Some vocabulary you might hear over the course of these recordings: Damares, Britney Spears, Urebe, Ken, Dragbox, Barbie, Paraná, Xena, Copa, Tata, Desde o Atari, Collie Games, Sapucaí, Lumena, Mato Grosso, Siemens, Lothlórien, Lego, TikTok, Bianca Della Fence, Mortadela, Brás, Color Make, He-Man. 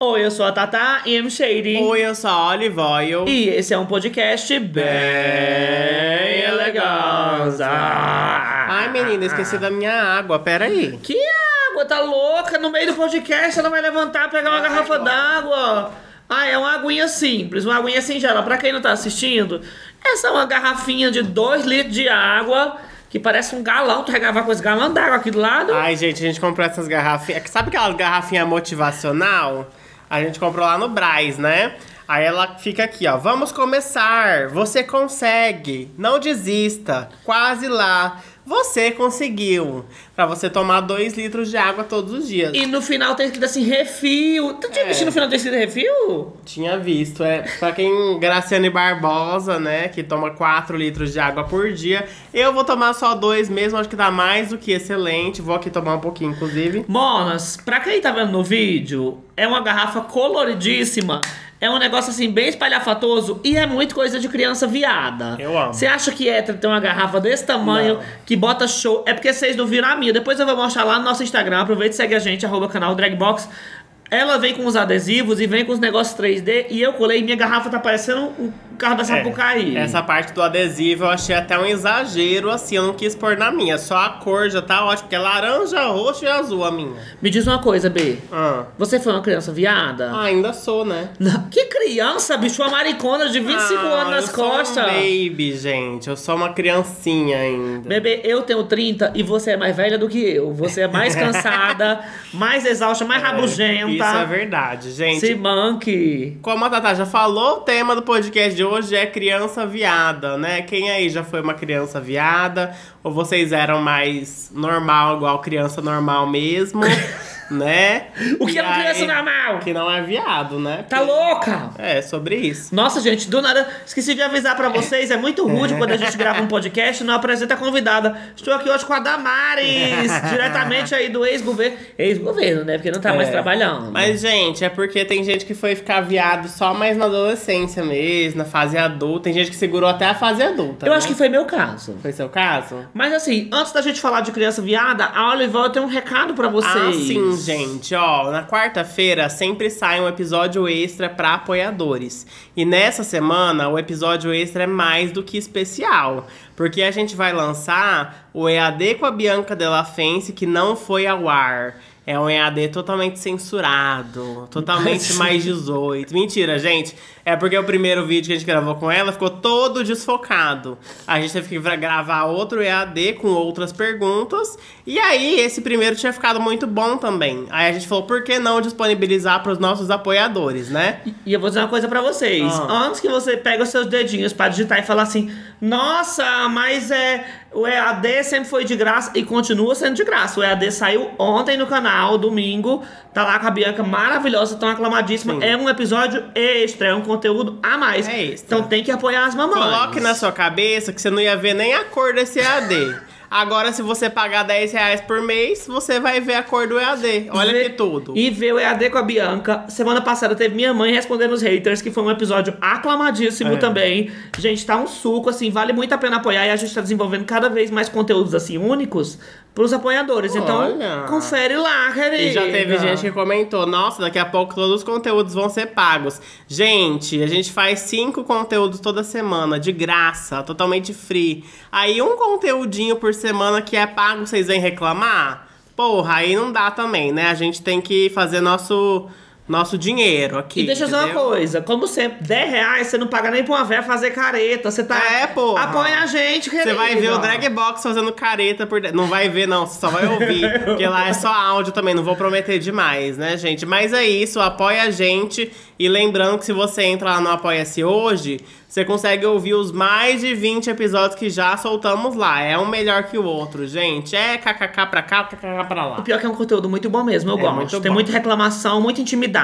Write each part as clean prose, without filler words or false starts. Oi, eu sou a Tata e I'm Shady. Oi, eu sou a Olive Oil. E esse é um podcast bem elegante. Ai, menina, esqueci da minha água, peraí. Que água? Tá louca? No meio do podcast ela vai levantar, pegar uma garrafa d'água. Ah, é uma aguinha simples, uma aguinha singela. Pra quem não tá assistindo, essa é uma garrafinha de 2 litros de água... Que parece um galão, tu regavar com esse galão d'água aqui do lado. Ai, gente, a gente comprou essas garrafinhas... Sabe aquelas garrafinhas motivacional? A gente comprou lá no Brás, né? Aí ela fica aqui, ó. Vamos começar, você consegue, não desista, quase lá, você conseguiu. Pra você tomar 2 litros de água todos os dias. E no final tem escrito assim, refil. Tu tinha visto no final tem escrito refil? Tinha visto, Pra quem, Graciane Barbosa, né, que toma 4 litros de água por dia. Eu vou tomar só 2 mesmo, acho que dá mais do que excelente. Vou aqui tomar um pouquinho, inclusive. Monas, pra quem tá vendo no vídeo, é uma garrafa coloridíssima. É um negócio, assim, bem espalhafatoso e é muito coisa de criança viada. Eu amo. Você acha que é ter uma garrafa desse tamanho que bota show? É porque vocês não viram a minha. Depois eu vou mostrar lá no nosso Instagram. Aproveita e segue a gente, @canal Dragbox. Ela vem com os adesivos e vem com os negócios 3D. E eu colei, minha garrafa tá parecendo o carro da Sapucaí. Essa parte do adesivo eu achei até um exagero, assim, eu não quis pôr na minha. Só a cor já tá ótima, porque é laranja, roxo e azul a minha. Me diz uma coisa, B. Você foi uma criança viada? Ah, ainda sou, né? Que criança, bicho? Uma maricona de 25 anos nas costas. Eu sou um baby, gente. Eu sou uma criancinha ainda. Bebê, eu tenho 30 e você é mais velha do que eu. Você é mais cansada, mais exausta, mais rabugenta. Isso é verdade, gente. Se manque. Como a Tata já falou, o tema do podcast de hoje é criança viada, né? Quem aí já foi uma criança viada? Ou vocês eram mais normal, igual criança normal mesmo, né? O que é uma criança normal? Que não é viado, né? Porque... Tá louca? É, sobre isso. Nossa, gente, do nada... Esqueci de avisar pra vocês, é muito rude quando a gente grava um podcast e não apresenta convidada. Estou aqui hoje com a Damares, diretamente aí do ex-governo. Ex-governo, né? Porque não tá mais trabalhando. Mas, gente, é porque tem gente que foi ficar viado só mais na adolescência mesmo, na fase adulta. Tem gente que segurou até a fase adulta. Eu acho que foi meu caso. Foi seu caso? Mas, assim, antes da gente falar de criança viada, a Olival tem um recado pra vocês. Ah, sim, gente. Ó, na quarta-feira sempre sai um episódio extra pra apoiadores. E nessa semana, o episódio extra é mais do que especial. Porque a gente vai lançar o EAD com a Bianca Della Fence, que não foi ao ar. É um EAD totalmente censurado, totalmente mais 18. Mentira, gente. É porque o primeiro vídeo que a gente gravou com ela ficou todo desfocado. A gente teve que gravar outro EAD com outras perguntas. E aí, esse primeiro tinha ficado muito bom também. Aí a gente falou, por que não disponibilizar para os nossos apoiadores, né? E eu vou dizer uma coisa para vocês. Antes que você pegue os seus dedinhos para digitar e falar assim, nossa, mas o EAD sempre foi de graça e continua sendo de graça. O EAD saiu ontem no canal, domingo. Tá lá com a Bianca, maravilhosa, tão aclamadíssima. Sim. É um episódio extra, é um conteúdo a mais. É isso. Então tem que apoiar as mamães. Coloque na sua cabeça que você não ia ver nem a cor desse EAD. Agora, se você pagar 10 reais por mês, você vai ver a cor do EAD. Olha que tudo. E ver o EAD com a Bianca. Semana passada teve minha mãe respondendo os haters, que foi um episódio aclamadíssimo também. Gente, tá um suco, assim, vale muito a pena apoiar. E a gente tá desenvolvendo cada vez mais conteúdos, assim, únicos pros apoiadores. Então, confere lá, querida. E já teve gente que comentou, nossa, daqui a pouco todos os conteúdos vão ser pagos. Gente, a gente faz 5 conteúdos toda semana, de graça, totalmente free. Aí um conteúdinho por semana que é pago, vocês vêm reclamar? Porra, aí não dá também, né? A gente tem que fazer nosso dinheiro aqui. E deixa eu dizer uma coisa, como sempre, 10 reais, você não paga nem pra uma véia fazer careta. Você tá... porra. Apoia a gente, querido. Você vai ver o Dragbox fazendo careta por... Não vai ver, não. Você só vai ouvir. Porque lá é só áudio também. Não vou prometer demais, né, gente? Mas é isso. Apoia a gente. E lembrando que se você entra lá no Apoia-se hoje, você consegue ouvir os mais de 20 episódios que já soltamos lá. É um melhor que o outro, gente. É kkk pra cá, kkk pra lá. O pior é que é um conteúdo muito bom mesmo, eu gosto. Tem muita reclamação, muita intimidade.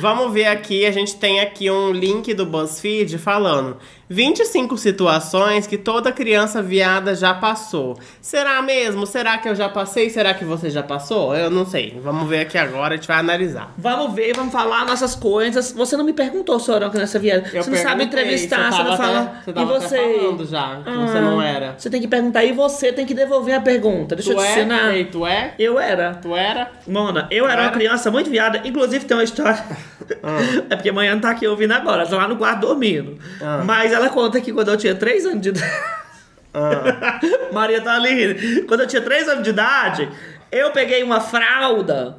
Vamos ver aqui, a gente tem aqui um link do BuzzFeed falando... 25 situações que toda criança viada já passou. Será mesmo? Será que eu já passei? Será que você já passou? Eu não sei. Vamos ver aqui agora, a gente vai analisar. Vamos ver, vamos falar nossas coisas. Você não me perguntou, Sorão, que nessa viada. Você não sabe entrevistar, você não fala. E você falando já, que você não era. Você tem que perguntar e você tem que devolver a pergunta. Deixa eu te ensinar. Tu é? Eu era. Tu era? Mona, eu era uma criança muito viada. Inclusive tem uma história. É porque amanhã não tá aqui ouvindo agora. Ela tá lá no quarto dormindo. Mas ela conta que quando eu tinha 3 anos de idade... Maria tá ali. Quando eu tinha 3 anos de idade, eu peguei uma fralda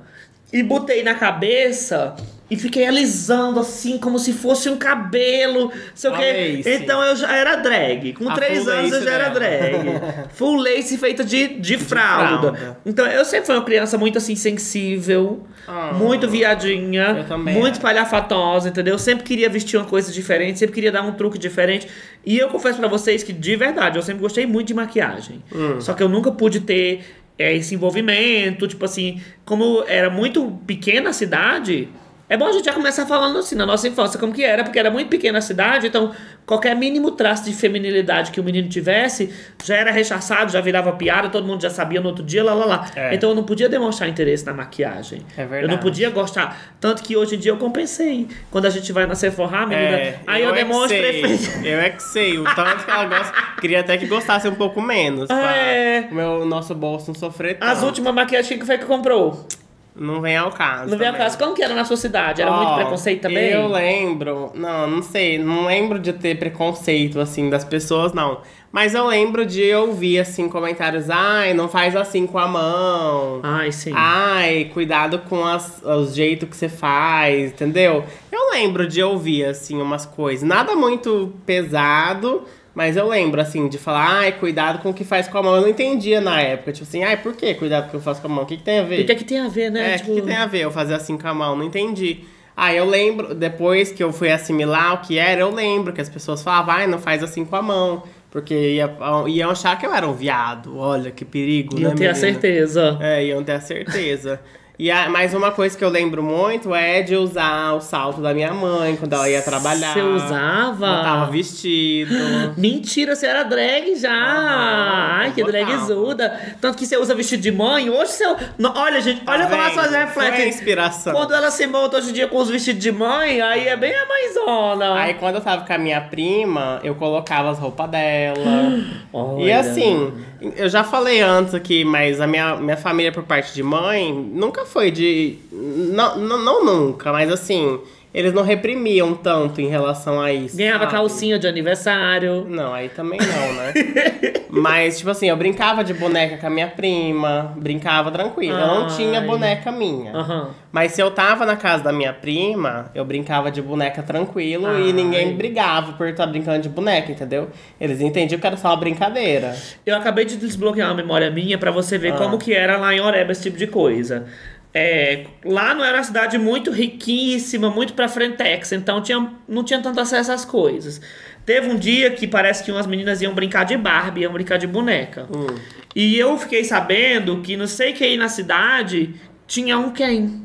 e botei na cabeça... E fiquei alisando assim, como se fosse um cabelo, sei o quê. Então eu já era drag. Com 3 anos eu já era drag. Full lace feita de fralda. Então eu sempre fui uma criança muito assim, sensível. Muito viadinha. Muito palhafatosa, entendeu? Eu sempre queria vestir uma coisa diferente. Sempre queria dar um truque diferente. E eu confesso pra vocês que, de verdade, eu sempre gostei muito de maquiagem. Só que eu nunca pude ter esse envolvimento. Tipo assim, como era muito pequena a cidade... É bom a gente já começar falando assim, na nossa infância, como que era, porque era muito pequena a cidade, então qualquer mínimo traço de feminilidade que o menino tivesse, já era rechaçado, já virava piada, todo mundo já sabia no outro dia, lá, lá, lá. Então eu não podia demonstrar interesse na maquiagem. É verdade. Eu não podia gostar. Tanto que hoje em dia eu compensei. Quando a gente vai na Sephora, menina, aí eu demonstrei. Eu é que sei, o tanto que ela gosta. Queria até que gostasse um pouco menos, pra o nosso bolso não sofrer tanto. As últimas maquiagens que foi que comprou? Não vem ao caso. Não vem ao caso. Como que era na sua cidade? Era muito preconceito também? Eu lembro... Não sei. Não lembro de ter preconceito, assim, das pessoas, não. Mas eu lembro de ouvir, assim, comentários. Ai, não faz assim com a mão. Ai, sim. Ai, cuidado com os jeitos que você faz, entendeu? Eu lembro de ouvir, assim, umas coisas. Nada muito pesado... Mas eu lembro, assim, de falar, ai, cuidado com o que faz com a mão. Eu não entendia na época, tipo assim, ai, por que cuidado com o que eu faço com a mão? O que tem a ver? O que tem a ver, né? O que tem a ver eu fazer assim com a mão? Não entendi. Aí eu lembro, depois que eu fui assimilar o que era, eu lembro que as pessoas falavam, ai, não faz assim com a mão. Porque iam achar que eu era um viado. Olha, que perigo, né, menina? Iam ter a certeza. Iam ter a certeza. E mais uma coisa que eu lembro muito é de usar o salto da minha mãe quando ela ia trabalhar. Você usava? Botava vestido. Mentira, você era drag já. Ai, que dragzuda. Tanto que você usa vestido de mãe. Hoje você... Olha, gente, olha como ela faz reflexo. É inspiração. Quando ela se monta hoje em dia com os vestidos de mãe, aí é bem a mãezona. Aí quando eu tava com a minha prima, eu colocava as roupas dela. E assim, eu já falei antes aqui, mas a minha família por parte de mãe nunca foi de... Não nunca, mas assim... Eles não reprimiam tanto em relação a isso. Ganhava calcinha de aniversário. Não, aí também não, né? Mas, tipo assim, eu brincava de boneca com a minha prima. Brincava tranquilo. Eu não tinha boneca minha. Mas se eu tava na casa da minha prima, eu brincava de boneca tranquilo. E ninguém brigava por estar brincando de boneca, entendeu? Eles entendiam que era só uma brincadeira. Eu acabei de desbloquear uma memória minha pra você ver como que era lá em Urebe esse tipo de coisa. Lá não era uma cidade muito riquíssima, muito pra frentex, então não tinha tanto acesso às coisas. Teve um dia que parece que umas meninas iam brincar de Barbie, iam brincar de boneca. E eu fiquei sabendo que não sei quem na cidade tinha um Ken.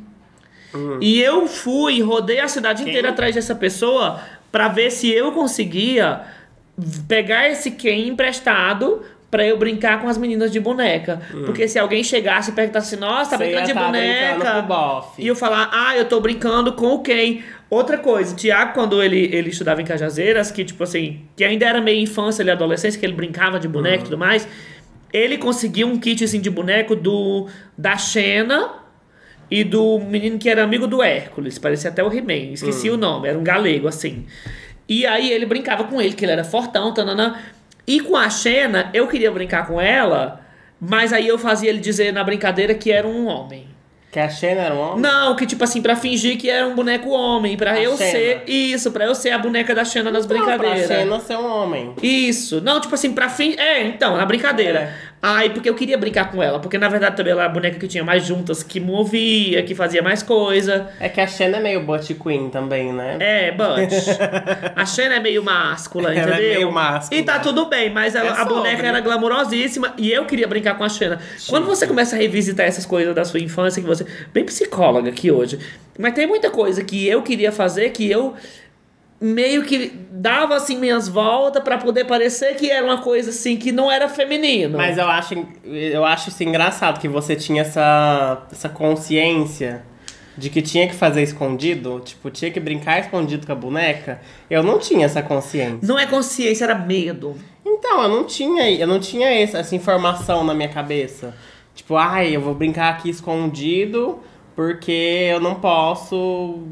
E eu fui, rodei a cidade inteira atrás dessa pessoa pra ver se eu conseguia pegar esse Ken emprestado pra eu brincar com as meninas de boneca. Porque se alguém chegasse e perguntasse, nossa, tá brincando de boneca. E eu falar, eu tô brincando com o Ken. Outra coisa, o Tiago, quando ele estudava em Cajazeiras, que tipo assim, que ainda era meio infância, ele adolescência, que ele brincava de boneca e tudo mais, ele conseguiu um kit assim de boneco da Xena e do menino que era amigo do Hércules, parecia até o He-Man, esqueci o nome, era um galego assim. E aí ele brincava com ele, que ele era fortão, tananã. E com a Xena, eu queria brincar com ela, mas aí eu fazia ele dizer na brincadeira que era um homem. Que a Xena era um homem? Não, que tipo assim, pra fingir que era um boneco homem, pra eu ser... Isso, pra eu ser a boneca da Xena nas brincadeiras. Pra Xena ser um homem. Isso. Não, tipo assim, pra fingir... Então, na brincadeira. Aí, porque eu queria brincar com ela, porque na verdade também ela era a boneca que tinha mais juntas, que movia, que fazia mais coisa. É que a Xena é meio butt queen também, né? Butt. A Xena é meio máscula, entendeu? Ela é meio máscula. E tá tudo bem, mas a boneca era glamurosíssima e eu queria brincar com a Xena. Quando você começa a revisitar essas coisas da sua infância, que você... Bem psicóloga aqui hoje. Mas tem muita coisa que eu queria fazer, que eu... meio que dava assim minhas voltas pra poder parecer que era uma coisa assim que não era feminina. Mas eu acho isso engraçado, que você tinha essa consciência de que tinha que fazer escondido, tipo, tinha que brincar escondido com a boneca. Eu não tinha essa consciência. Não é consciência, era medo. Então, eu não tinha essa informação na minha cabeça. Tipo, ai, eu vou brincar aqui escondido porque eu não posso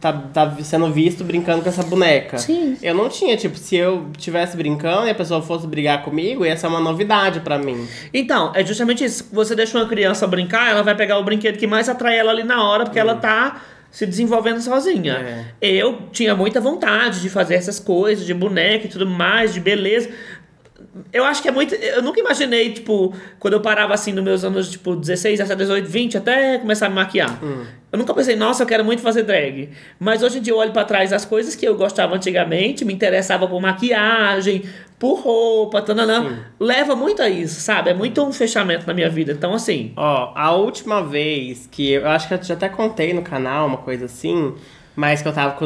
tá sendo visto brincando com essa boneca. Sim. Eu não tinha, tipo, se eu estivesse brincando e a pessoa fosse brigar comigo, essa é uma novidade pra mim. Então, é justamente isso. Você deixa uma criança brincar, ela vai pegar o brinquedo que mais atrai ela ali na hora, porque ela tá se desenvolvendo sozinha. É. Eu tinha muita vontade de fazer essas coisas, de boneca e tudo mais, de beleza. Eu acho que é muito... Eu nunca imaginei, tipo... Quando eu parava, assim, nos meus anos, tipo, 16, 17, 18, 20... Até começar a me maquiar. Eu nunca pensei, nossa, eu quero muito fazer drag. Mas hoje em dia eu olho pra trás as coisas que eu gostava antigamente. Me interessava por maquiagem, por roupa, tananã. Leva muito a isso, sabe? É muito um fechamento na minha vida. Então, assim... Ó, a última vez que... Eu acho que eu já até contei no canal uma coisa assim... Mas que eu tava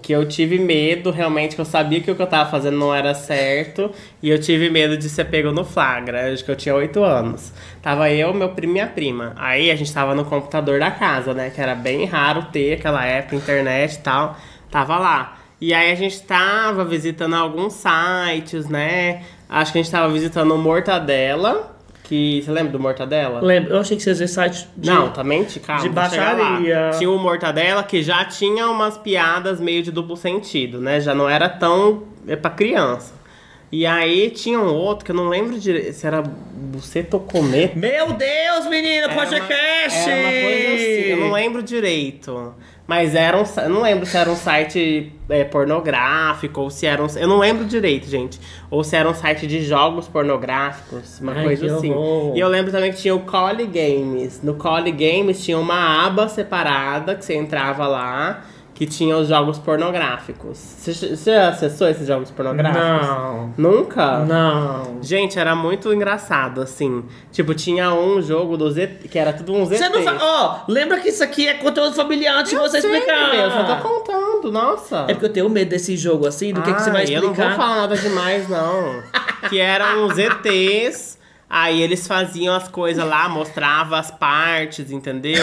que eu tive medo, realmente, que eu sabia que o que eu tava fazendo não era certo. E eu tive medo de ser pego no flagra. Acho que eu tinha 8 anos. Tava eu, meu primo e minha prima. Aí a gente tava no computador da casa, né? Que era bem raro ter aquela época, internet e tal. Tava lá. E aí a gente tava visitando alguns sites, né? Acho que a gente tava visitando o Mortadela. Que, você lembra do Mortadela? Lembro, eu achei que vocês iam site de... Não, também de baixaria. Tinha o Mortadela, que já tinha umas piadas meio de duplo sentido, né? Já não era tão... É pra criança. E aí tinha um outro, que eu não lembro direito, se era Buceto Cometa. Meu Deus, menina, podcast! Era uma coisa assim, eu não lembro direito. Mas era um... Eu não lembro se era um site pornográfico, ou se era um... Eu não lembro direito, gente. Ou se era um site de jogos pornográficos, uma coisa assim. E eu lembro também que tinha o Collie Games. No Collie Games tinha uma aba separada, que você entrava lá, que tinha os jogos pornográficos. Você acessou esses jogos pornográficos? Não. Nunca? Não. Gente, era muito engraçado, assim. Tipo, tinha um jogo do ZT, que era tudo um ZT. Você não sabe... Ó, lembra que isso aqui é conteúdo familiar antes de você explicar. Eu só tô contando, nossa. É porque eu tenho medo desse jogo, assim, do que você vai explicar. Eu não vou falar nada demais, não. Que eram os ZTs. Aí eles faziam as coisas lá, mostravam as partes, entendeu?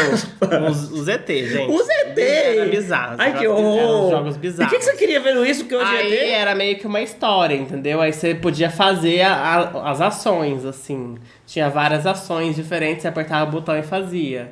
Os ET, gente. Os ET? Era bizarro. Ai, que horror. Eram jogos bizarros. E o que você queria vendo isso? Porque hoje aí era meio que uma história, entendeu? Aí você podia fazer as ações, assim. Tinha várias ações diferentes, você apertava o botão e fazia.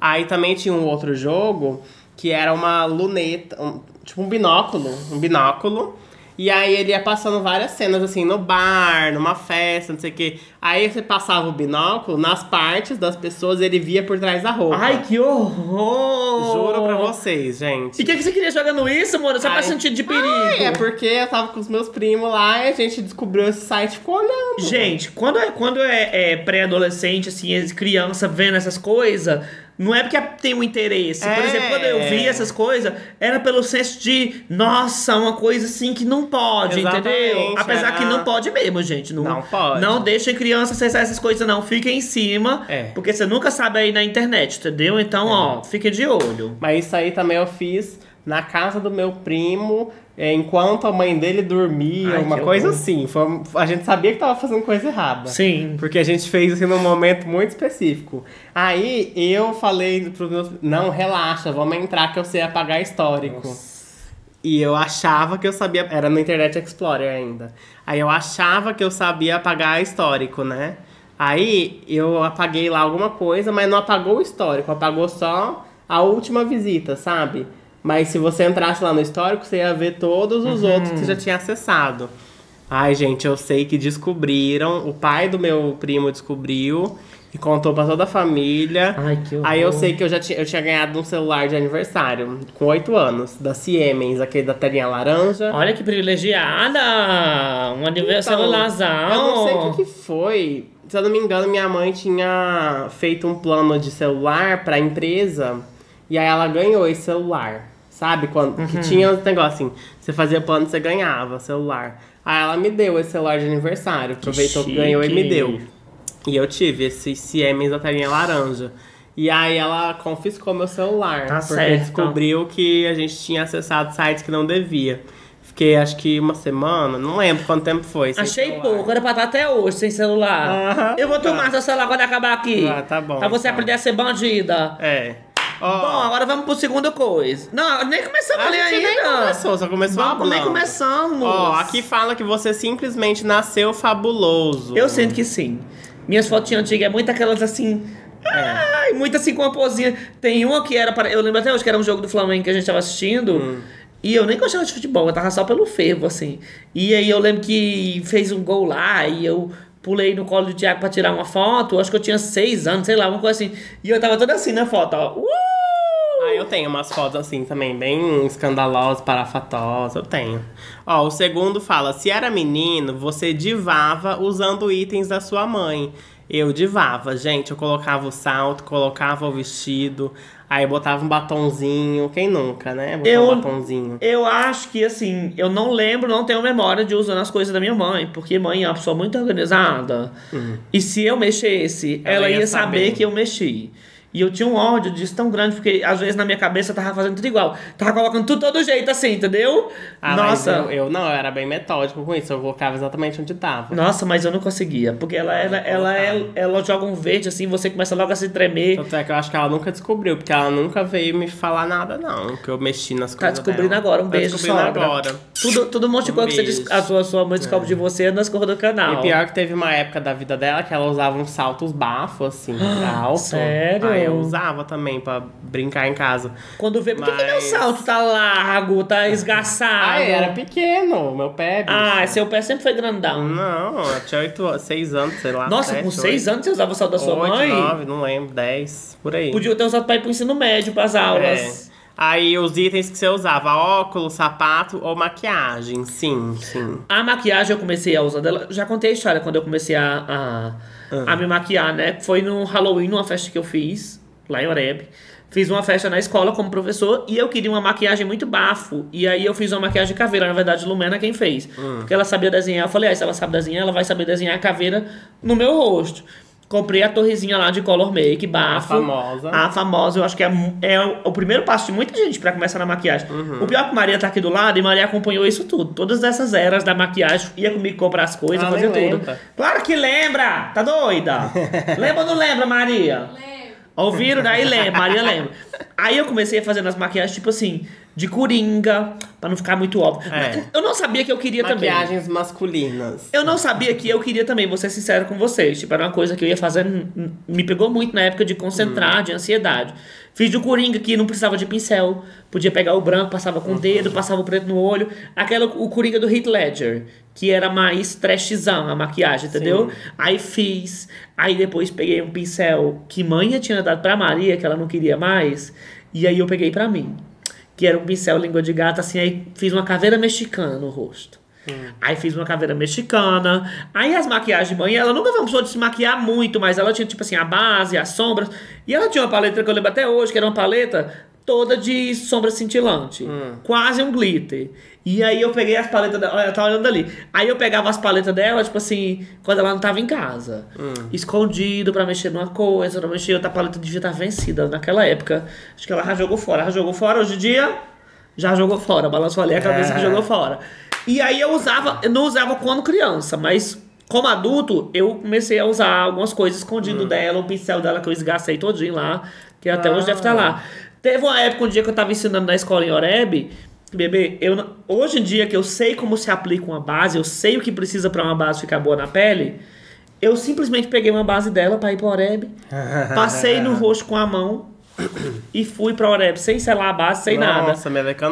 Aí também tinha um outro jogo, que era uma luneta, tipo um binóculo. E aí ele ia passando várias cenas, assim, no bar, numa festa, não sei o quê. Aí você passava o binóculo nas partes das pessoas e ele via por trás da roupa. Ai, que horror! Juro pra vocês, gente. E o que você queria jogando isso, mano? Só pra sentir de perigo. Ai, é porque eu tava com os meus primos lá e a gente descobriu esse site e ficou olhando. Gente, quando é pré-adolescente, assim, criança vendo essas coisas... Não é porque tem um interesse. Por exemplo, quando eu vi essas coisas, era pelo senso de, nossa, uma coisa assim que não pode, entendeu? Apesar que não pode mesmo, gente. Não pode. Não deixem criança acessar essas coisas, não. Fiquem em cima, porque você nunca sabe aí na internet, entendeu? Então, ó, fiquem de olho. Mas isso aí também eu fiz na casa do meu primo, enquanto a mãe dele dormia, uma coisa assim. A gente sabia que tava fazendo coisa errada. Sim. Porque a gente fez assim num momento muito específico. Aí eu falei pros meus... Não, relaxa, vamos entrar que eu sei apagar histórico. Nossa. E eu achava que eu sabia... Era no Internet Explorer ainda. Aí eu achava que eu sabia apagar histórico, né? Aí eu apaguei lá alguma coisa, mas não apagou o histórico. Apagou só a última visita, sabe? Mas se você entrasse lá no histórico, você ia ver todos os outros que você já tinha acessado. Ai, gente, eu sei que descobriram. O pai do meu primo descobriu e contou pra toda a família. Ai, que horror. Aí eu sei que eu tinha ganhado um celular de aniversário, com 8 anos, da Siemens, aquele da telinha laranja. Olha que privilegiada! Um aniversário então, lazão. Eu não sei o que foi. Se eu não me engano, minha mãe tinha feito um plano de celular pra empresa. E aí ela ganhou esse celular. Sabe? Que tinha um negócio assim, você fazia plano, você ganhava celular. Aí ela me deu esse celular de aniversário. Aproveitou que ganhou e me deu. E eu tive esse Siemens da telinha laranja. E aí ela confiscou meu celular. Tá certo. Porque descobriu que a gente tinha acessado sites que não devia. Fiquei acho que uma semana, não lembro quanto tempo foi. Achei celular. Pouco, era pra estar até hoje sem celular. Eu vou tomar seu celular quando acabar aqui. Ah, tá bom. Pra você aprender a ser bandida. É. Oh. Bom, agora vamos pro segundo coisa. Não, nem começamos a ler ainda. Nem começou, só começou a ler. Nem começamos. Ó, aqui fala que você simplesmente nasceu fabuloso. Eu sinto que sim. Minhas fotinhas antigas é muito aquelas assim... Ai, muito assim com uma posinha. Tem uma que era para... Eu lembro até hoje que era um jogo do Flamengo que a gente tava assistindo. E eu nem gostava de futebol, eu tava só pelo fervo, assim. E aí eu lembro que fez um gol lá e eu pulei no colo do Thiago pra tirar uma foto. Acho que eu tinha 6 anos, sei lá, uma coisa assim. E eu tava toda assim na foto, ó. Ah, eu tenho umas fotos assim também, bem escandalosas, parafatosas, eu tenho. Ó, o segundo fala, se era menino, você divava usando itens da sua mãe. Eu divava, gente, eu colocava o salto, colocava o vestido... Aí botava um batonzinho, quem nunca, né? Botava um batonzinho. Eu acho que, assim, eu não lembro, não tenho memória de usando as coisas da minha mãe. Porque mãe é uma pessoa muito organizada. E se eu mexesse, ela ia saber que eu mexi. E eu tinha um ódio disso tão grande, porque às vezes na minha cabeça eu tava fazendo tudo igual. Tava colocando tudo todo jeito, assim, entendeu? Ah, nossa. Mas eu era bem metódico com isso. Eu colocava exatamente onde tava. Nossa, mas eu não conseguia. Porque ela joga um verde, assim, você começa logo a se tremer. Tanto é que eu acho que ela nunca descobriu, porque ela nunca veio me falar nada, não. Que eu mexi nas coisas. Tá descobrindo dela. Agora, um beijo, sogra. Tudo um monte de coisa que a sua mãe descobre de você nas cores do canal. E pior que teve uma época da vida dela que ela usava uns saltos bafos, assim, pra alto. Sério? Ai, eu usava também pra brincar em casa. Quando vê, por que meu salto tá largo, tá esgaçado? Ah, era pequeno, meu pé. Bicho. Ah, seu pé sempre foi grandão. Não, eu tinha 6 anos, sei lá. Nossa, 7, com 6 anos você usava o salto da sua mãe? 9, não lembro, 10, por aí. Podia ter usado pra ir pro ensino médio, pras aulas. É. Aí os itens que você usava, óculos, sapato ou maquiagem, sim. A maquiagem eu comecei a usar dela, já contei a história quando eu comecei a me maquiar, né? Foi no Halloween, numa festa que eu fiz, lá em Urebe. Fiz uma festa na escola como professor e eu queria uma maquiagem muito bafo. E aí eu fiz uma maquiagem caveira, na verdade Lumena quem fez. Porque ela sabia desenhar, eu falei, se ela sabe desenhar, ela vai saber desenhar a caveira no meu rosto. Comprei a torrezinha lá de Color Make, bafo. A famosa, eu acho que é o primeiro passo de muita gente pra começar na maquiagem. O pior é que Maria tá aqui do lado e Maria acompanhou isso tudo. Todas essas eras da maquiagem, ia comigo comprar as coisas, fazer tudo. Lembra. Claro que lembra! Tá doida? Lembra ou não lembra, Maria? Lembro. Ouviram? Daí lembra, Maria lembra. Aí eu comecei a fazer nas maquiagens, tipo assim... De coringa, pra não ficar muito óbvio. Eu não sabia que eu queria Maquiagens masculinas. Eu não sabia que eu queria também, vou ser sincero com vocês. Tipo, era uma coisa que eu ia fazer, me pegou muito na época de concentrar, de ansiedade. Fiz de coringa que não precisava de pincel. Podia pegar o branco, passava com o dedo, passava o preto no olho. O coringa do Heath Ledger, que era mais trashzão a maquiagem, entendeu? Sim. Aí fiz, aí depois peguei um pincel que mãe tinha dado pra Maria, que ela não queria mais. E aí eu peguei pra mim. Que era um pincel língua de gato, assim, aí fiz uma caveira mexicana no rosto. Aí fiz uma caveira mexicana. Aí as maquiagens de mãe, ela nunca foi uma pessoa de se maquiar muito, mas ela tinha, tipo assim, a base, as sombras. E ela tinha uma paleta que eu lembro até hoje, que era uma paleta toda de sombra cintilante. Quase um glitter. E aí eu peguei as paletas dela, ela tá olhando ali. Aí eu pegava as paletas dela, tipo assim, quando ela não tava em casa. Escondido pra mexer numa coisa, pra mexer outra paleta devia estar vencida naquela época. Acho que ela já jogou fora. Hoje em dia, já jogou fora. Balançou ali a cabeça que jogou fora. E aí eu não usava quando criança, mas... Como adulto, eu comecei a usar algumas coisas escondido dela, o pincel dela que eu esgacei todinho lá, que até hoje deve estar lá. Teve uma época, um dia que eu tava ensinando na escola em Urebe, bebê, hoje em dia que eu sei como se aplica uma base, eu sei o que precisa pra uma base ficar boa na pele, eu simplesmente peguei uma base dela pra ir pra Urebe, passei no rosto com a mão, e fui pra Urebe sem selar a base, sem nada.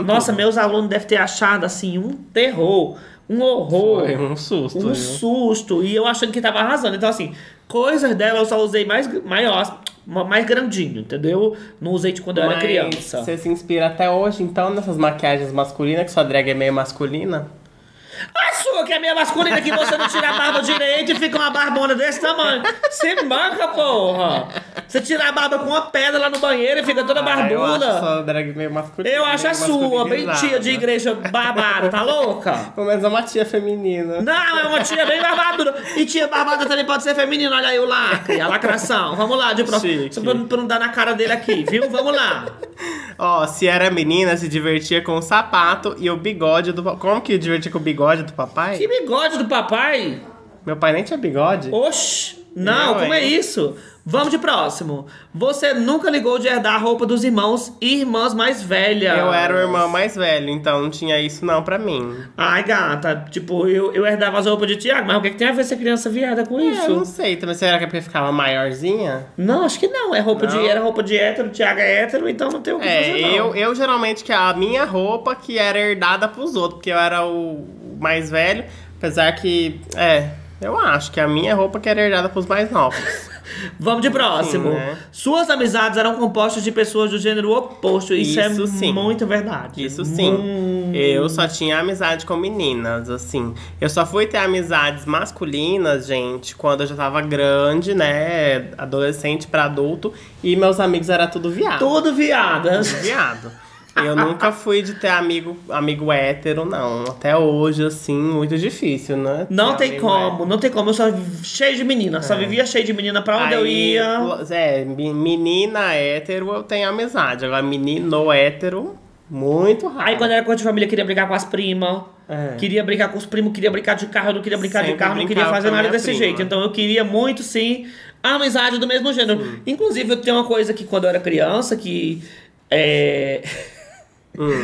Nossa, meus alunos devem ter achado assim, um terror, um horror. Foi um susto. Um susto. E eu achando que tava arrasando. Então assim, coisas dela eu só usei mais grandinho, entendeu? Não usei de quando eu era criança. Você se inspira até hoje então nessas maquiagens masculinas, que sua drag é meio masculina? A sua que é meio masculina, que você não tira a barba direito e fica uma barbona desse tamanho. Se manca, porra. Você tira a barba com uma pedra lá no banheiro e fica toda barbuda. Eu acho essa drag meio masculina. Eu acho a sua, bem tia de igreja babada, tá louca? Pelo menos é uma tia feminina. Não, é uma tia bem barbadura. E tia barbada também pode ser feminina, olha aí o lacre, a lacração. Vamos lá, de próximo. Só pra não dar na cara dele aqui, viu? Vamos lá. Ó, se era menina, se divertia com o sapato e o bigode do... Como que divertia com o bigode do papai? Que bigode do papai? Meu pai nem tinha bigode. Oxi, não, como é isso? Vamos de próximo. Você nunca ligou de herdar a roupa dos irmãos e irmãs mais velhas. Eu era o irmão mais velho, então não tinha isso não pra mim. Ai, gata, tipo, eu herdava as roupas de Tiago, mas o que tem a ver ser criança viada com isso? Eu não sei, também será que é porque ficava maiorzinha? Não, acho que não, é roupa de era roupa de hétero, Tiago é hétero, então não tem o que fazer não. Eu geralmente, que a minha roupa que era herdada pros outros, porque eu era o mais velho, apesar que, eu acho que a minha roupa que era herdada pros mais novos. Vamos de próximo. Sim, né? Suas amizades eram compostas de pessoas do gênero oposto. Isso é sim. Muito verdade. Isso sim. Eu só tinha amizade com meninas, assim. Eu só fui ter amizades masculinas, gente, quando eu já tava grande, né? Adolescente pra adulto. E meus amigos eram tudo viado. Tudo viadas. Tudo viado. Eu nunca fui de ter amigo hétero, não. Até hoje, assim, muito difícil, né? Não tem como, hétero. Não tem como. Eu só cheio de menina, só vivia cheio de menina pra onde eu ia. Menina hétero eu tenho amizade. Agora, menino hétero, muito raro. Aí quando era coisa de família, queria brigar com as primas. Queria brincar com os primos, queria brincar de carro, eu não queria brincar de carro, não queria fazer nada desse jeito. Então eu queria muito, sim, amizade do mesmo gênero. Sim. Inclusive, eu tenho uma coisa que quando eu era criança, que...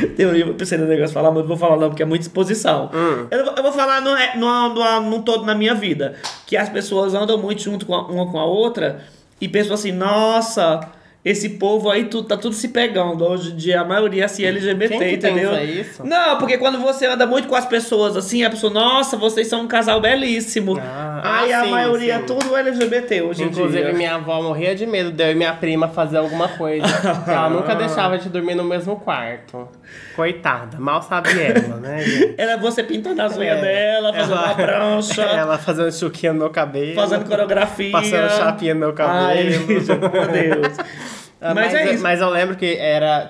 Eu pensei no negócio de falar, mas não vou falar não, porque é muita exposição. Eu vou falar num todo na minha vida, que as pessoas andam muito junto uma com a outra e pensam assim, nossa, esse povo aí tá tudo se pegando. Hoje em dia a maioria é assim, LGBT, quem que entendeu? Isso? Não, porque quando você anda muito com as pessoas assim, a pessoa, nossa, vocês são um casal belíssimo. Aí a maioria é tudo LGBT hoje em dia. Inclusive minha avó morria de medo de eu e minha prima fazer alguma coisa. Ela nunca deixava de dormir no mesmo quarto. Coitada, mal sabe ela, né? Ela, você pintando as unhas dela, fazendo uma prancha. Ela fazendo chuquinha no meu cabelo. Fazendo coreografia. Passando chapinha no meu cabelo. Ai, meu Deus. Mas eu lembro que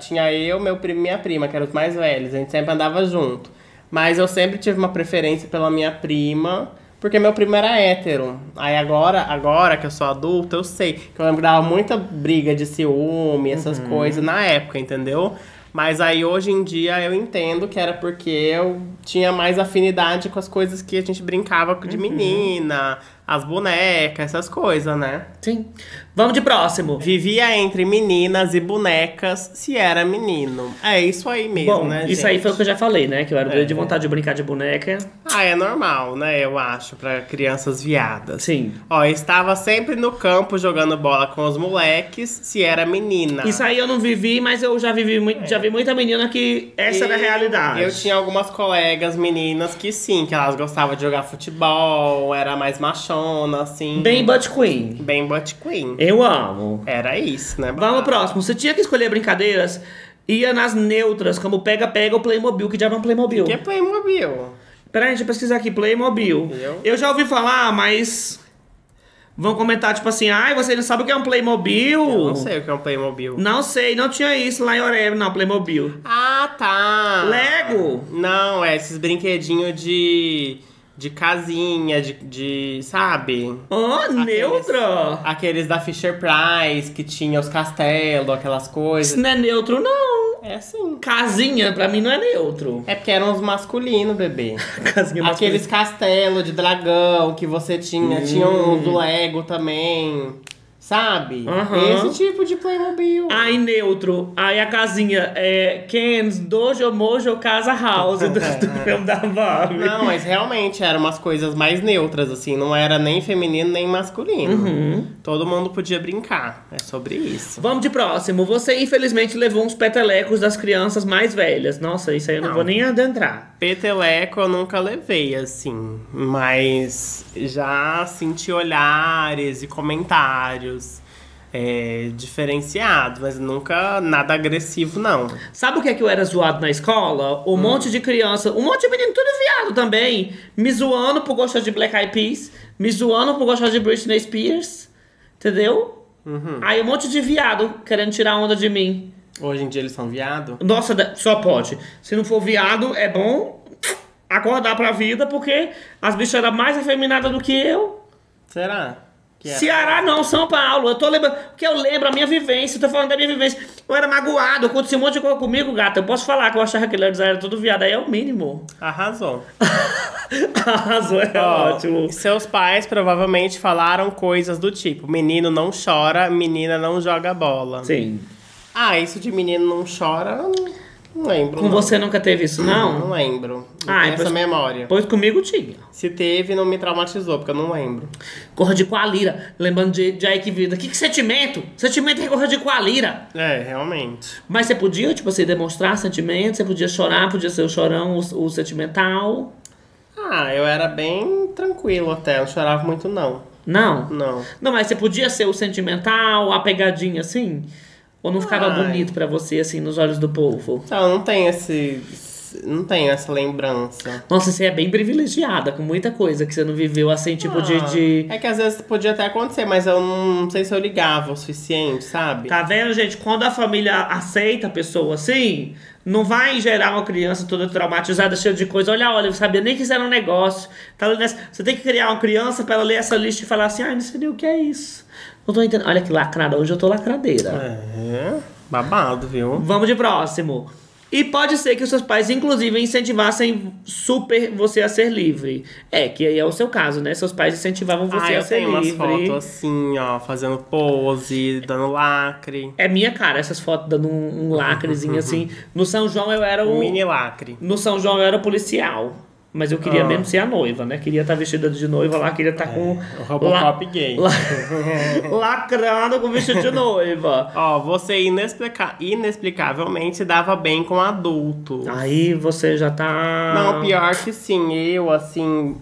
tinha eu, meu primo e minha prima, que eram os mais velhos. A gente sempre andava junto. Mas eu sempre tive uma preferência pela minha prima, porque meu primo era hétero. Aí agora que eu sou adulta, eu sei que eu lembro que dava muita briga de ciúme, essas coisas na época, entendeu? Mas aí hoje em dia eu entendo que era porque eu tinha mais afinidade com as coisas que a gente brincava de menina, as bonecas, essas coisas, né? Sim. Vamos de próximo. Vivia entre meninas e bonecas se era menino. É isso aí mesmo, bom, né, isso gente? Aí foi o que eu já falei, né? Que eu era doido de vontade de brincar de boneca. Ah, é normal, né? Eu acho, pra crianças viadas. Sim. Ó, eu estava sempre no campo jogando bola com os moleques se era menina. Isso aí eu não vivi, mas eu já vivi muito, já vi muita menina que essa era a realidade. Eu tinha algumas colegas meninas que sim, que elas gostavam de jogar futebol, era mais machona, assim. Bem butt queen. Bem butt queen. Eu amo. Era isso, né? Vamos ao próximo. Você tinha que escolher brincadeiras, ia nas neutras, como pega-pega ou Playmobil, que já não Playmobil. O que é Playmobil? Peraí, deixa eu pesquisar aqui, Playmobil. Eu já ouvi falar, mas vão comentar, tipo assim, ai, você não sabe o que é um Playmobil? Eu não sei o que é um Playmobil. Não sei, não tinha isso lá em Urebe, não, Playmobil. Ah, tá. Lego? Não, esses brinquedinhos de casinha, de sabe? Neutro? Aqueles da Fisher-Price, que tinha os castelos, aquelas coisas. Isso não é neutro, não. É assim. Casinha, pra mim, não é neutro. É porque eram os masculinos, bebê. Casinha masculina. Aqueles castelos de dragão que você tinha. Tinha um do Lego também. Sabe? Esse tipo de Playmobil. Aí, neutro. Aí, a casinha é Ken's Dojo Mojo Casa House do filme da Barbie. Não, mas realmente eram umas coisas mais neutras, assim. Não era nem feminino, nem masculino. Todo mundo podia brincar. É sobre isso. Vamos de próximo. Você, infelizmente, levou uns petelecos das crianças mais velhas. Nossa, isso aí eu não vou nem adentrar. Peteleco eu nunca levei, assim. Mas já senti olhares e comentários diferenciado, mas nunca nada agressivo, não. Sabe o que é que eu era zoado na escola? Um monte de criança, um monte de menino tudo viado também, me zoando por gostar de Black Eyed Peas, me zoando por gostar de Britney Spears, entendeu? Uhum. Aí um monte de viado querendo tirar onda de mim. Hoje em dia eles são viado? Nossa, só pode. Se não for viado, é bom acordar pra vida, porque as bichas eram mais afeminadas do que eu. Será? Que era? Ceará não, São Paulo. Eu tô lembrando, porque eu lembro a minha vivência, eu tô falando da minha vivência. Eu era magoado, aconteceu um monte de coisa comigo, gata. Eu posso falar que eu achava que eles eram tudo viado, aí é o mínimo. Arrasou. Arrasou, é ótimo. Seus pais provavelmente falaram coisas do tipo, menino não chora, menina não joga bola. Sim. Ah, isso de menino não chora, não lembro. Com não. Você nunca teve isso, não? Não lembro. Ah, essa memória. Pois comigo tinha. Se teve, não me traumatizou, porque eu não lembro. Corra de coalira, lembrando de aí que vida. Que sentimento? Sentimento é corra de coalira. É, realmente. Mas você podia, tipo assim, demonstrar sentimento? Você podia chorar, podia ser o chorão, o sentimental? Ah, eu era bem tranquilo até, não chorava muito, não. Não? Não. Não, mas você podia ser o sentimental, a pegadinha, assim? Ou não ficava bonito pra você, assim, nos olhos do povo? Não, não tem esse... Não tenho essa lembrança. Nossa, você é bem privilegiada com muita coisa que você não viveu, assim, tipo de... É que às vezes podia até acontecer, mas eu não sei se eu ligava o suficiente, sabe? Tá vendo, gente? Quando a família aceita a pessoa assim, não vai gerar uma criança toda traumatizada, cheia de coisa. Olha, olha, eu sabia nem que isso era um negócio. Tá lendo essa... Você tem que criar uma criança pra ela ler essa lista e falar assim, ai, não sei nem o que é isso. Não tô entendendo. Olha que lacrada, hoje eu tô lacradeira. É, babado, viu? Vamos de próximo. E pode ser que os seus pais, inclusive, incentivassem super você a ser livre. É, que aí é o seu caso, né? Seus pais incentivavam você a ser livre. Ah, eu tenho umas fotos assim, ó, fazendo pose, dando lacre. É minha cara, essas fotos dando um lacrezinho assim. No São João eu era o... Mini lacre. No São João eu era o policial. Mas eu queria mesmo ser a noiva, né? Queria estar vestida de noiva lá, queria estar com... O Robocop gay. Lacrando com vestido de noiva. Ó, você inexplicavelmente dava bem com adulto. Aí você já tá... Não, pior que sim. Eu, assim,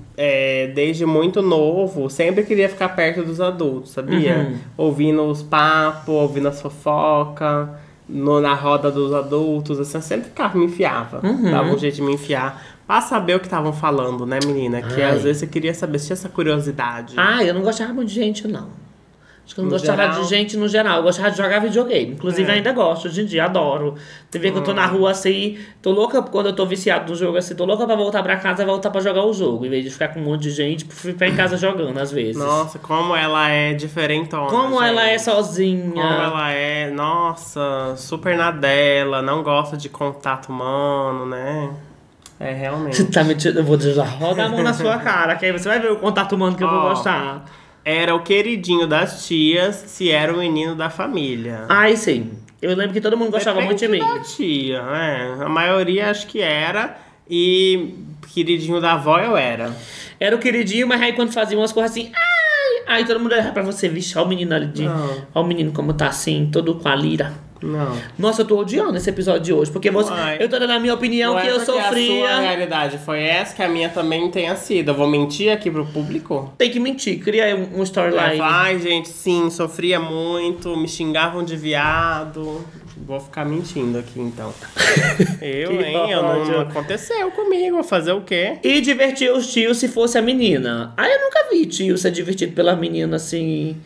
desde muito novo, sempre queria ficar perto dos adultos, sabia? Uhum. Ouvindo os papos, ouvindo as fofocas... Na roda dos adultos, assim, eu sempre ficava, me enfiava. Dava um jeito de me enfiar. Pra saber o que estavam falando, né, menina? Que às vezes você queria saber, se tinha essa curiosidade. Ah, eu não gostava muito de gente, não. Acho que eu não gostava de gente no geral. Eu gostava de jogar videogame. Inclusive, ainda gosto. Hoje em dia, adoro. Você vê que eu tô na rua, assim... Tô louca quando eu tô viciado no jogo, assim. Tô louca pra voltar pra casa e voltar pra jogar o jogo. Em vez de ficar com um monte de gente, ficar em casa jogando, às vezes. Nossa, como ela é diferentona. Como gente. Ela é sozinha. Como ela é... Nossa, super na dela. Não gosta de contato humano, né? É, realmente. Você tá mentindo? Eu vou já roda a mão na sua cara. Que aí você vai ver o contato humano que eu vou gostar. Era o queridinho das tias, se era o menino da família. Ai, sim. Eu lembro que todo mundo gostava muito de mim. Da tia, né? A maioria acho que era. E queridinho da avó eu era. Era o queridinho, mas aí quando fazia umas coisas assim... Ai, aí todo mundo era pra você, vixe, olha o menino ali. Olha o menino como tá assim, todo com a lira. Não. Nossa, eu tô odiando esse episódio de hoje, porque você, eu tô dando a minha opinião que eu sofria. A sua realidade foi essa, que a minha também tenha sido. Eu vou mentir aqui pro público? Tem que mentir, cria um storyline. Vai, gente, sim, sofria muito, me xingavam de viado. Vou ficar mentindo aqui, então. Eu não aconteceu comigo, fazer o quê? E divertir os tios se fosse a menina. Ah, eu nunca vi tio ser divertido pela menina, assim...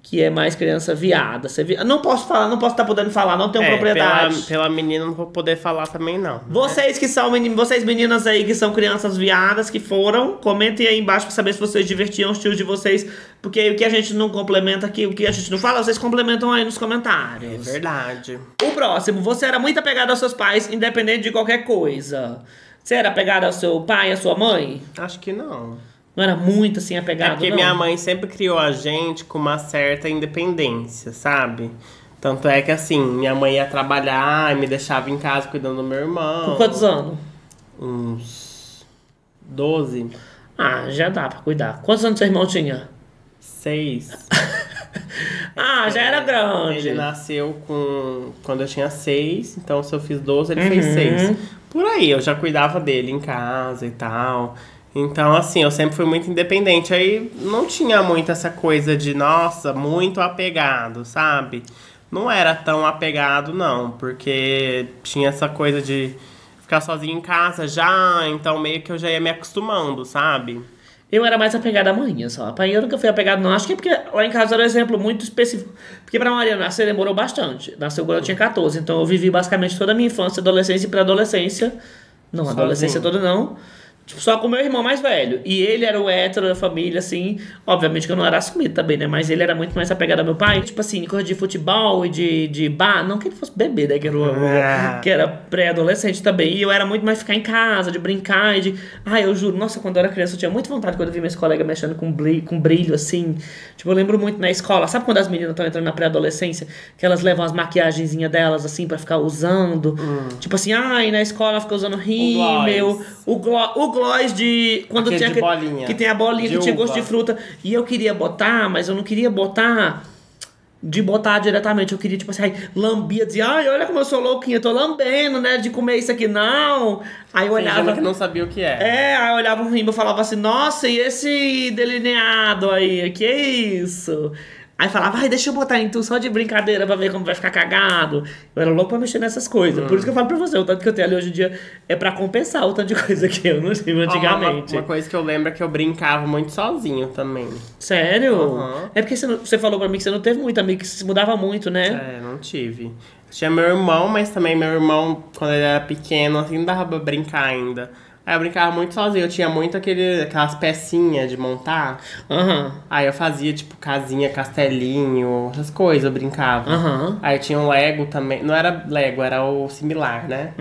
Que é mais criança viada. Não posso falar, não posso estar podendo falar, não tenho propriedade. Pela menina não vou poder falar também, não. Vocês que são vocês meninas aí que são crianças viadas, que foram, comentem aí embaixo pra saber se vocês divertiam os tios de vocês. Porque aí o que a gente não complementa aqui, o que a gente não fala, vocês complementam aí nos comentários. É verdade. O próximo, você era muito apegado aos seus pais, independente de qualquer coisa. Você era apegado ao seu pai e à sua mãe? Acho que não. Não era muito, assim, apegado, não. É porque minha mãe sempre criou a gente com uma certa independência, sabe? Tanto é que, assim, minha mãe ia trabalhar e me deixava em casa cuidando do meu irmão. Por quantos anos? Uns... 12. Ah, já dá pra cuidar. Quantos anos seu irmão tinha? 6. Já era grande. Ele nasceu quando eu tinha 6. Então, se eu fiz 12, ele fez 6. Por aí, eu já cuidava dele em casa e tal... Então, assim, eu sempre fui muito independente. Aí não tinha muito essa coisa de, nossa, muito apegado, sabe? Não era tão apegado, não. Porque tinha essa coisa de ficar sozinho em casa já. Então, meio que eu já ia me acostumando, sabe? Eu era mais apegada à manhã só. A pai eu nunca fui apegada, não. Acho que é porque lá em casa era um exemplo muito específico. Porque pra Maria nascer demorou bastante. Nasceu quando eu tinha 14. Então eu vivi basicamente toda a minha infância, adolescência e pré-adolescência. Não, só adolescência toda não. Tipo, só com o meu irmão mais velho. E ele era o hétero da família, assim. Obviamente que eu não era assumido também, né? Mas ele era muito mais apegado ao meu pai. Tipo assim, coisa de futebol e de bar. Não que ele fosse bebê, né? Que era pré-adolescente também. E eu era muito mais ficar em casa, de brincar e de... Ah, eu juro. Nossa, quando eu era criança eu tinha muita vontade quando eu vi meus colegas mexendo com brilho, assim. Tipo, eu lembro muito na escola. Sabe quando as meninas estão entrando na pré-adolescência? Que elas levam as maquiagenzinhas delas, assim, pra ficar usando. Tipo assim, ai, na escola fica usando rímel. O gloss. Gloss de... Quando tinha de bolinha. Que tem a bolinha, que tinha gosto de fruta. E eu queria botar, mas eu não queria botar... De botar diretamente. Eu queria, tipo assim, aí lambia, dizia... Ai, olha como eu sou louquinha, tô lambendo, né? De comer isso aqui, não. Aí eu olhava... que não sabia o que era. É, aí eu olhava um rímel e falava assim... Nossa, e esse delineado aí? Que isso? Aí falava... Ai, deixa eu botar em tu só de brincadeira pra ver como vai ficar cagado. Eu era louco pra mexer nessas coisas. Por isso que eu falo pra você... O tanto que eu tenho ali hoje em dia... É pra compensar o tanto de coisa que eu não tive antigamente. Uma coisa que eu lembro é que eu brincava muito sozinho também. Sério? Uhum. É porque você falou pra mim que você não teve muito amigo. Que se mudava muito, né? É, não tive. Tinha meu irmão, mas também meu irmão... Quando ele era pequeno, assim... Não dava pra brincar ainda. Aí eu brincava muito sozinho, eu tinha muito aquelas pecinhas de montar. Aí eu fazia, tipo, casinha, castelinho, essas coisas, eu brincava. Aí tinha um Lego também, não era Lego, era o similar, né?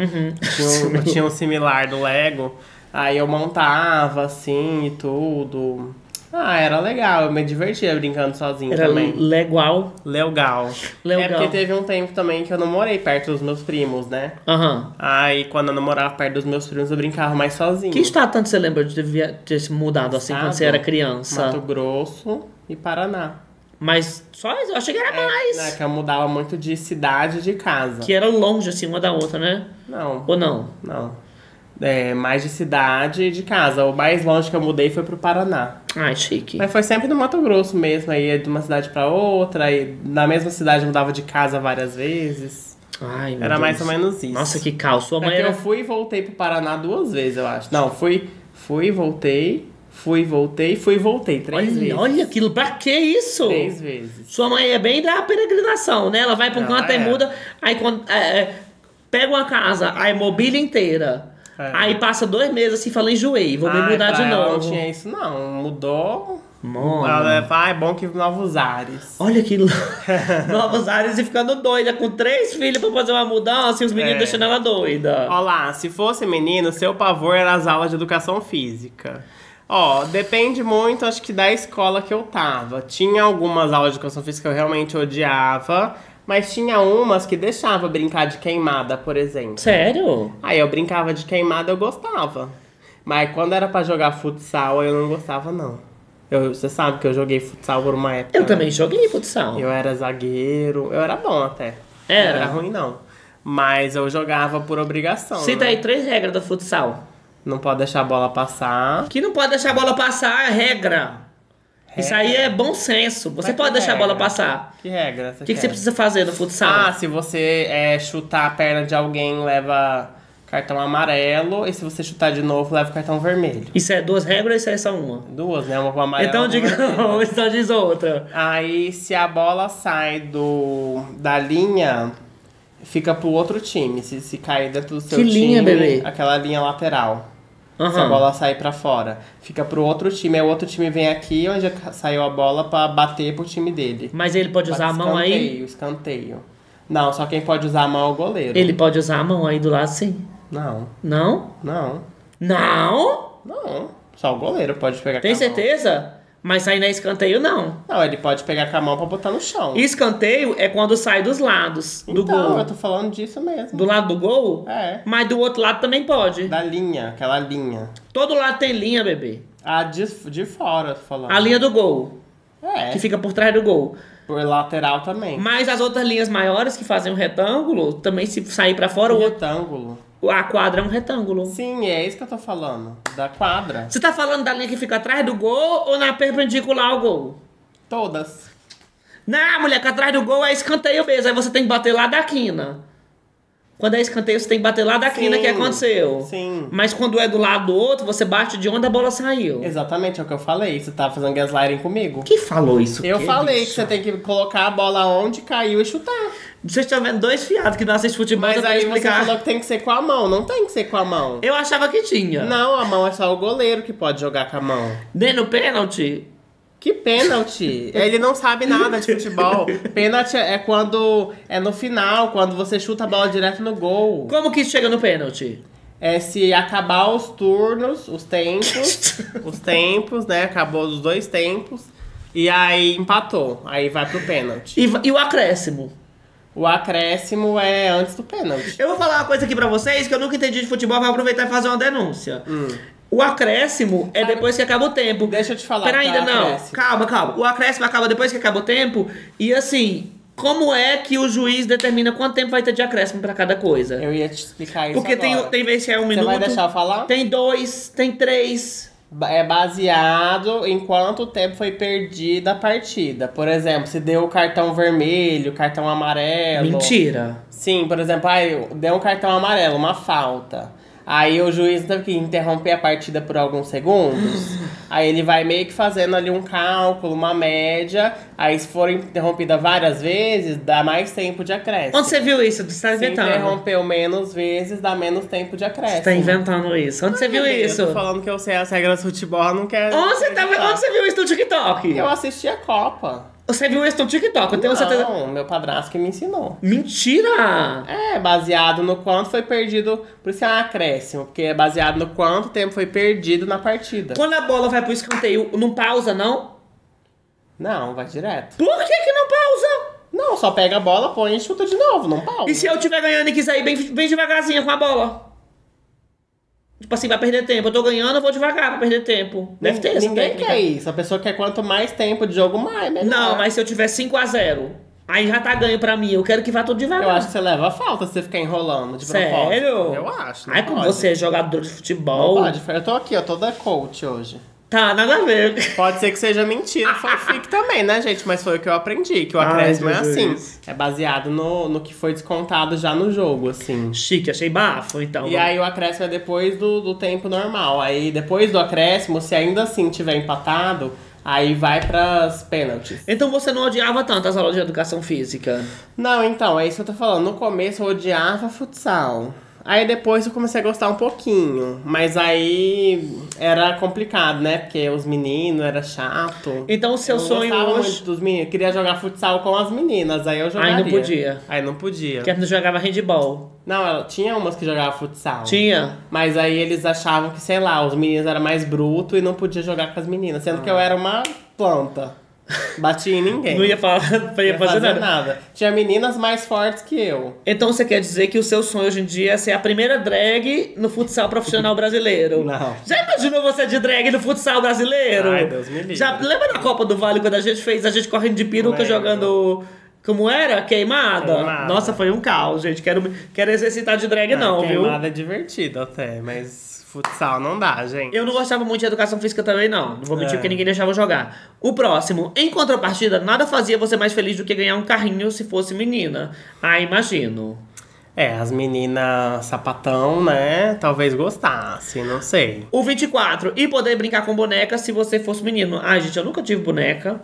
Tinha um similar do Lego, aí eu montava, assim, e tudo. Ah, era legal, eu me divertia brincando sozinho também. Era legal? Legal. É porque teve um tempo também que eu não morei perto dos meus primos, né? Aí quando eu não morava perto dos meus primos, eu brincava mais sozinho. Que estado tanto você lembra de ter se mudado assim quando você era criança? Mato Grosso e Paraná. Mas só isso? Eu achei que era mais. Né, que eu mudava muito de cidade e de casa. Que era longe assim uma da outra, né? Não. Ou não? Não. É, mais de cidade e de casa. O mais longe que eu mudei foi pro Paraná. Ai, chique. Mas foi sempre no Mato Grosso mesmo. Aí ia de uma cidade pra outra. Aí na mesma cidade mudava de casa várias vezes. Ai, meu Deus. Mais ou menos isso. Nossa, que caos. Sua mãe era... Eu fui e voltei pro Paraná 2 vezes, eu acho. Não, fui e voltei. Fui, voltei, fui e voltei 3 vezes. Olha aquilo, pra que isso? 3 vezes. Sua mãe é bem da peregrinação, né? Ela vai pra um canto e muda. Aí quando pega uma casa, a mobília inteira. Aí passa 2 meses assim, fala, enjoei, vou me mudar de novo. Não tinha isso não, mudou. É bom que novos ares. Olha que novos ares e ficando doida, com 3 filhos pra fazer uma mudança e os meninos deixando ela doida. Ó lá, se fosse menino, seu pavor era as aulas de educação física. Ó, depende muito, acho que da escola que eu tava. Tinha algumas aulas de educação física que eu realmente odiava. Mas tinha umas que deixava brincar de queimada, por exemplo. Sério? Aí eu brincava de queimada, eu gostava. Mas quando era pra jogar futsal, eu não gostava, não. Você sabe que eu joguei futsal por uma época. Eu também joguei futsal. Eu era zagueiro. Eu era bom até. Era? Não era ruim, não. Mas eu jogava por obrigação. Cita aí 3 regras do futsal. Não pode deixar a bola passar. Que não pode deixar a bola passar é regra. Isso aí é bom senso. Você pode deixar a bola passar. Que regra? O que você precisa fazer no futsal? Ah, se você chutar a perna de alguém, leva cartão amarelo. E se você chutar de novo, leva cartão vermelho. Isso é 2 regras ou isso é só uma? 2, né? Uma com amarelo. Então diz outra. Aí, se a bola sai da linha, fica pro outro time. Se cair dentro do seu time... Que linha, bebê? Aquela linha lateral. Se a bola sair pra fora, fica pro outro time. Aí o outro time vem aqui, onde saiu a bola, pra bater pro time dele. Mas ele pode usar a mão aí? Escanteio. Não, só quem pode usar a mão é o goleiro. Ele pode usar a mão aí do lado, sim? Não. Não? Não. Não? Não. Só o goleiro pode pegar com a mão. Tem certeza? Mas sair na escanteio, não. Não, ele pode pegar com a mão pra botar no chão. Escanteio é quando sai dos lados do gol. Então, eu tô falando disso mesmo. Do lado do gol? É. Mas do outro lado também pode. Da linha, aquela linha. Todo lado tem linha, bebê. Ah, de fora, eu tô falando. A linha do gol. É. Que fica por trás do gol. Por lateral também. Mas as outras linhas maiores que fazem um retângulo, também se sair pra fora... O retângulo. A quadra é um retângulo. Sim, é isso que eu tô falando. Da quadra. Você tá falando da linha que fica atrás do gol ou na perpendicular ao gol? Todas. Não, mulher, que atrás do gol é escanteio mesmo. Aí você tem que bater lá da quina. Quando é escanteio, você tem que bater lá da crina que aconteceu. Sim. Mas quando é do lado do outro, você bate de onde a bola saiu. Exatamente, é o que eu falei. Você tá fazendo gaslighting comigo. Quem falou isso? Eu falei que você tem que colocar a bola onde caiu e chutar. Vocês estão vendo dois fiados que não assistem futebol. Mas aí você falou que tem que ser com a mão. Não tem que ser com a mão. Eu achava que tinha. Não, a mão é só o goleiro que pode jogar com a mão. Nem no pênalti. Que pênalti? Ele não sabe nada de futebol. Pênalti é quando... É no final, quando você chuta a bola direto no gol. Como que chega no pênalti? É se acabar os turnos, os tempos. Os tempos, né? Acabou os dois tempos. E aí empatou. Aí vai pro pênalti. E o acréscimo? O acréscimo é antes do pênalti. Eu vou falar uma coisa aqui pra vocês que eu nunca entendi de futebol. Vou aproveitar e fazer uma denúncia. O acréscimo é depois que acaba o tempo. Deixa eu te falar. Peraí, ainda não. Calma, calma. O acréscimo acaba depois que acaba o tempo. E assim, como é que o juiz determina quanto tempo vai ter de acréscimo pra cada coisa? Eu ia te explicar isso. Porque agora. Tem vez que é um minuto. Você vai deixar eu falar? Tem 2, tem 3. É baseado em quanto tempo foi perdida a partida. Por exemplo, se deu o cartão vermelho, cartão amarelo. Mentira. Sim, por exemplo, aí deu um cartão amarelo, uma falta. Aí o juiz teve que interromper a partida por alguns segundos. Aí ele vai meio que fazendo ali um cálculo, uma média. Aí se for interrompida várias vezes, dá mais tempo de acréscimo. Onde você viu isso? Você tá inventando. Se interrompeu menos vezes, dá menos tempo de acréscimo. Você tá inventando isso. Onde você viu isso? Eu tô falando que eu sei as regras do futebol, não quero... Onde você viu isso no TikTok? Eu assisti a Copa. Você viu isso no TikTok? Eu tenho certeza. Não, meu padrasto que me ensinou. Mentira! É, baseado no quanto foi perdido. Por isso é um acréscimo, porque é baseado no quanto tempo foi perdido na partida. Quando a bola vai pro escanteio, não pausa, não? Não, vai direto. Por que não pausa? Não, só pega a bola, põe e chuta de novo, não pausa. E se eu estiver ganhando e quiser ir bem devagarzinha com a bola? Tipo assim, vai perder tempo. Eu tô ganhando, eu vou devagar pra perder tempo. Deve ter essa técnica. Ninguém quer isso. A pessoa quer quanto mais tempo de jogo, mais, melhor. Não, mas se eu tiver 5-0, aí já tá ganho pra mim. Eu quero que vá tudo devagar. Eu acho que você leva a falta se você ficar enrolando de propósito. Sério? Eu acho. Aí como você é jogador de futebol... Não pode. Eu tô aqui, eu tô da coach hoje. Tá, nada a ver. Pode ser que seja mentira, fanfic também, né, gente? Mas foi o que eu aprendi, que o acréscimo é assim. É baseado no que foi descontado já no jogo, assim. Chique, achei bafo, então. E aí o acréscimo é depois do tempo normal. Aí depois do acréscimo, se ainda assim tiver empatado, aí vai pras pênaltis. Então você não odiava tanto as aulas de educação física? Não, então, é isso que eu tô falando. No começo eu odiava futsal. Aí depois eu comecei a gostar um pouquinho, mas aí era complicado, né? Porque os meninos, era chato. Então o seu sonho hoje... Eu gostava muito dos meninos, queria jogar futsal com as meninas, aí eu jogaria. Aí não podia. Aí não podia. Porque não jogava handball. Não, tinha umas que jogavam futsal. Tinha. Mas aí eles achavam que, sei lá, os meninos eram mais brutos e não podia jogar com as meninas. Sendo que eu era uma planta. Bati em ninguém. Não ia falar, não ia fazer nada. Tinha meninas mais fortes que eu. Então você quer dizer que o seu sonho hoje em dia é ser a primeira drag no futsal profissional brasileiro? Não. Já imaginou você de drag no futsal brasileiro? Ai, Deus me livre. Já lembra da Copa do Vale quando a gente fez, a gente correndo de peruca jogando... Como era? Queimada? Nossa, foi um caos, gente. Quero exercitar de drag não, viu? Queimada é divertido até, mas futsal não dá, gente. Eu não gostava muito de educação física também, não. Não vou mentir porque ninguém deixava jogar. O próximo. Em contrapartida, nada fazia você mais feliz do que ganhar um carrinho se fosse menina. Ah, imagino. É, as meninas sapatão, né? Talvez gostasse, não sei. O 24. E poder brincar com boneca se você fosse menino. Ai, gente, eu nunca tive boneca.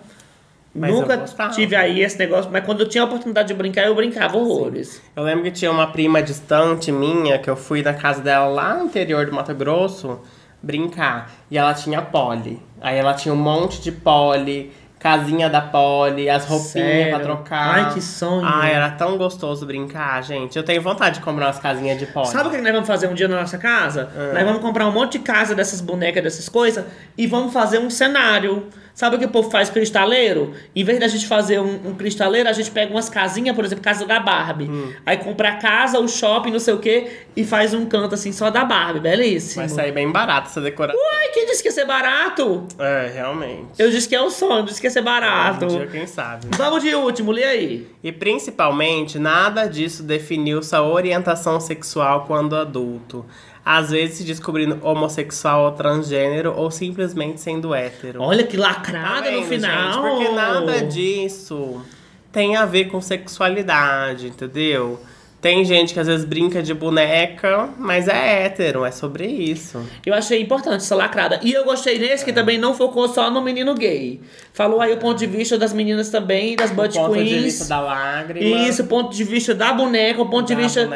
Mas nunca tive aí esse negócio, mas quando eu tinha a oportunidade de brincar, eu brincava horrores. Sim. Eu lembro que tinha uma prima distante minha, que eu fui na casa dela lá no interior do Mato Grosso, brincar. E ela tinha Poli. Aí ela tinha um monte de Poli, casinha da Poli, as roupinhas pra trocar. Ai, que sonho. Ai, era tão gostoso brincar, gente. Eu tenho vontade de comprar umas casinhas de Poli. Sabe o que nós vamos fazer um dia na nossa casa? Nós vamos comprar um monte de casa dessas bonecas, dessas coisas, e vamos fazer um cenário. Sabe o que o povo faz cristaleiro? Em vez da gente fazer um cristaleiro, a gente pega umas casinhas, por exemplo, casa da Barbie. Aí compra a casa, o shopping, não sei o quê, e faz um canto assim só da Barbie. Belíssimo. Vai sair bem barato essa decoração. Uai, quem disse que ia ser barato? É, realmente. Eu disse que é um sonho, disse que ia ser barato. Um dia, quem sabe. Né? Vamos de último, lê aí. E principalmente, nada disso definiu sua orientação sexual quando adulto. Às vezes se descobrindo homossexual ou transgênero, ou simplesmente sendo hétero. Olha que lacrada no final! Gente, porque nada disso tem a ver com sexualidade, entendeu? Tem gente que às vezes brinca de boneca, mas é hétero, é sobre isso. Eu achei importante essa lacrada. E eu gostei desse que também não focou só no menino gay. Falou aí o ponto de vista das meninas também, das butt queens. O ponto de vista da lágrima. Isso, o ponto de vista da boneca, o ponto de vista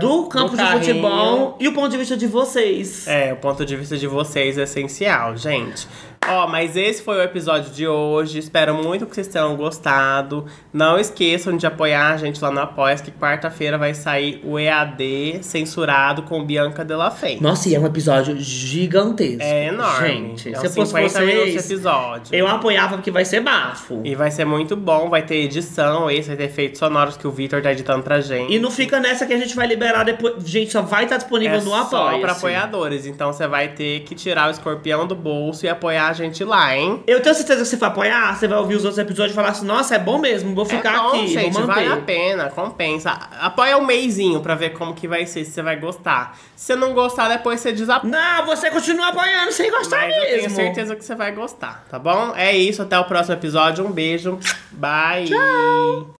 do campo de futebol. E o ponto de vista de vocês. É, o ponto de vista de vocês é essencial, gente. Ó, mas esse foi o episódio de hoje. Espero muito que vocês tenham gostado. Não esqueçam de apoiar a gente lá no Apoia-se, que quarta-feira vai sair o EAD censurado com Bianca Della Fence. Nossa, e é um episódio gigantesco. É enorme. Gente, é se eu fosse vocês, episódio. Eu apoiava porque vai ser bafo. E vai ser muito bom, vai ter edição, esse vai ter efeitos sonoros que o Vitor tá editando pra gente. E não fica nessa que a gente vai liberar depois. Gente, só vai estar disponível no Apoia-se. Só pra apoiadores, então você vai ter que tirar o escorpião do bolso e apoiar gente lá, hein? Eu tenho certeza que se for apoiar, você vai ouvir os outros episódios e falar assim, nossa, é bom mesmo, vou ficar bom, aqui, gente, vou manter. Vale a pena, compensa. Apoia um meizinho pra ver como que vai ser, se você vai gostar. Se você não gostar, depois você desapoia. Não, você continua apoiando sem gostar mesmo. Eu tenho certeza que você vai gostar, tá bom? É isso, até o próximo episódio, um beijo, bye! Tchau!